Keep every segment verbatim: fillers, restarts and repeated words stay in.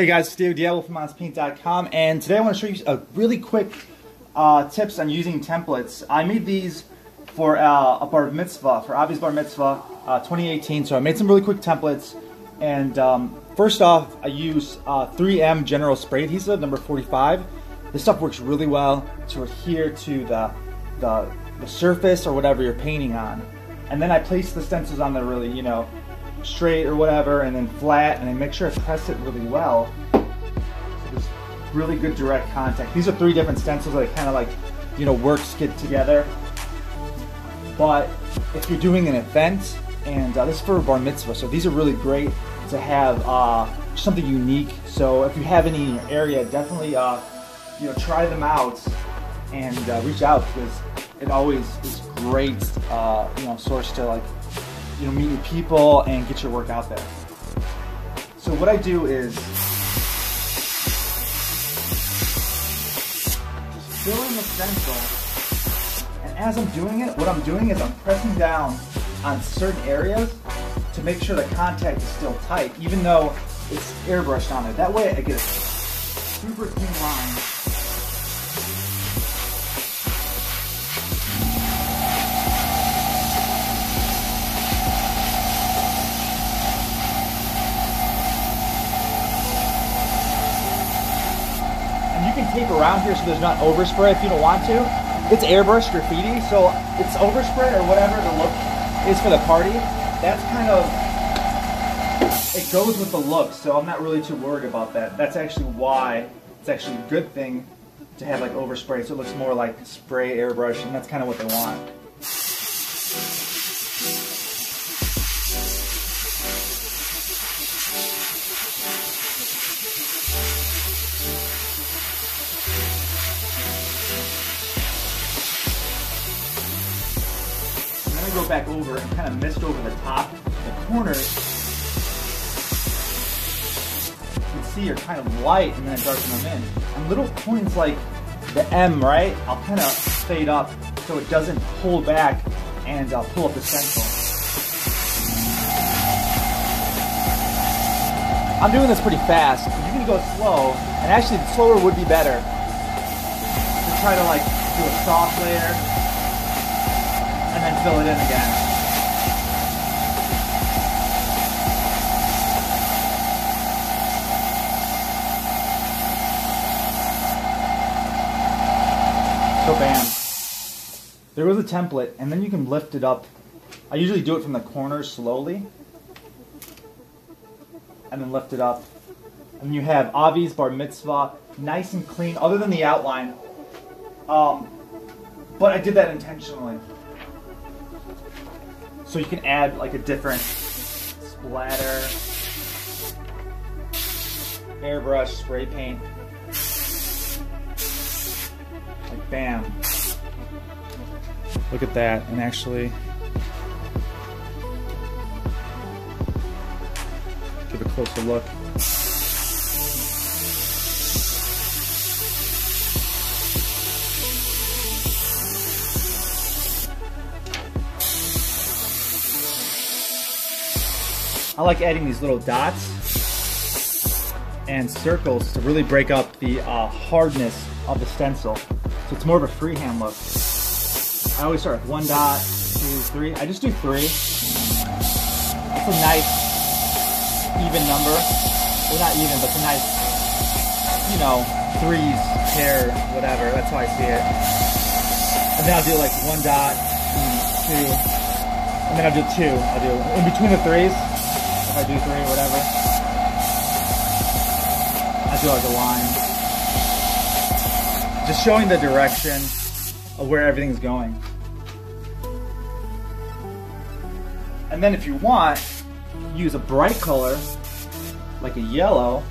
Hey guys, it's Diego Diablo from Ones Paint dot com, and today I want to show you a really quick uh, tips on using templates. I made these for uh, a bar mitzvah, for Avi's bar mitzvah uh, twenty eighteen, so I made some really quick templates. And um, first off, I use uh, three M General Spray Adhesive, number forty-five. This stuff works really well to adhere to the, the, the surface or whatever you're painting on. And then I place the stencils on there really, you know, straight or whatever, and then flat, and I make sure I press it really well. So there's really good direct contact. These are three different stencils that kind of like, you know, work skid together. But if you're doing an event, and uh, this is for a bar mitzvah, so these are really great to have uh, something unique. So if you have any in your area, definitely uh, you know, try them out and uh, reach out, because it always is great, uh, you know, source to like, you know, meet new people and get your work out there. So what I do is just fill in the stencil, and as I'm doing it, what I'm doing is I'm pressing down on certain areas to make sure the contact is still tight, even though it's airbrushed on it. That way I get a super clean line. You can tape around here so there's not overspray if you don't want to. It's airbrush graffiti, so it's overspray or whatever the look is for the party. That's kind of, it goes with the look, so I'm not really too worried about that. That's actually why it's actually a good thing to have like overspray, so it looks more like spray airbrush, and that's kind of what they want. Go back over and kind of mist over the top, the corners, you can see are kind of light, and then I darken them in. And little points like the M, right, I'll kind of fade up so it doesn't pull back and I'll pull up the stencil. I'm doing this pretty fast. You can go slow, and actually the slower would be better. To try to like do a soft layer, and then fill it in again. So bam. There was a template, and then you can lift it up. I usually do it from the corners slowly, and then lift it up. And you have Avi's bar mitzvah, nice and clean, other than the outline. Um, but I did that intentionally. So you can add like a different splatter, airbrush, spray paint, like bam. Look at that, and actually give a closer look. I like adding these little dots and circles to really break up the uh, hardness of the stencil. So it's more of a freehand look. I always start with one dot, two, three. I just do three. It's a nice even number. Well, not even, but it's a nice, you know, threes, pair, whatever. That's how I see it. And then I'll do like one dot, two, and then I'll do two. I'll do in between the threes. If I do three or whatever, I do like a line. Just showing the direction of where everything's going. And then if you want, use a bright color, like a yellow.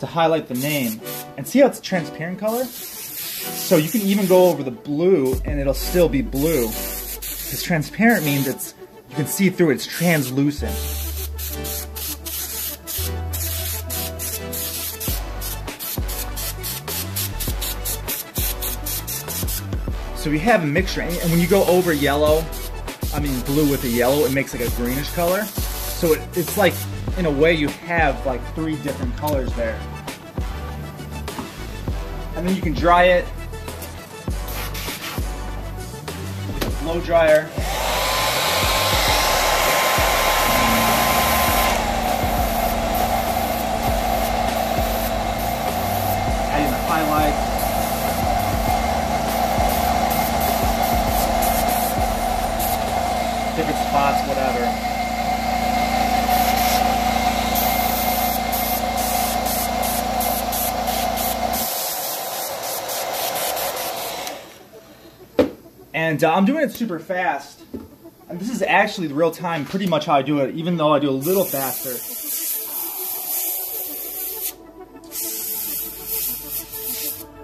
To highlight the name, and see how it's a transparent color, so you can even go over the blue and it'll still be blue, because transparent means it's, you can see through it, it's translucent. So we have a mixture, and when you go over yellow, I mean blue with the yellow, it makes like a greenish color. So it, it's like, in a way, you have like three different colors there. And then you can dry it. Blow dryer. Adding the highlights. Different spots, whatever. And uh, I'm doing it super fast. And this is actually the real time, pretty much how I do it, even though I do a little faster.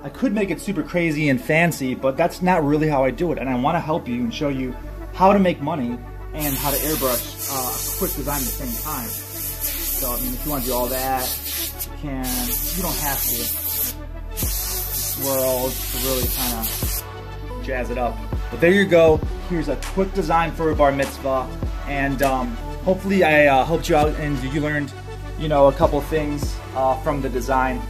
I could make it super crazy and fancy, but that's not really how I do it. And I want to help you and show you how to make money and how to airbrush uh, a quick design at the same time. So, I mean, if you want to do all that, you can. You don't have to. Swirl to really kind of jazz it up. But there you go. Here's a quick design for a bar mitzvah. And um, hopefully I uh, helped you out and you learned, you know, a couple things uh, from the design.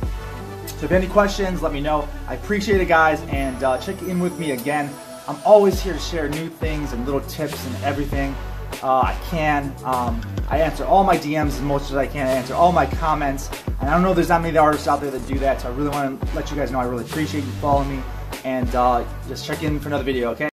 So if you have any questions, let me know. I appreciate it, guys, and uh, check in with me again. I'm always here to share new things and little tips and everything uh, I can. Um, I answer all my D Ms as much as I can. I answer all my comments. And I don't know, there's not many artists out there that do that, so I really want to let you guys know I really appreciate you following me. And uh, just check in for another video, okay?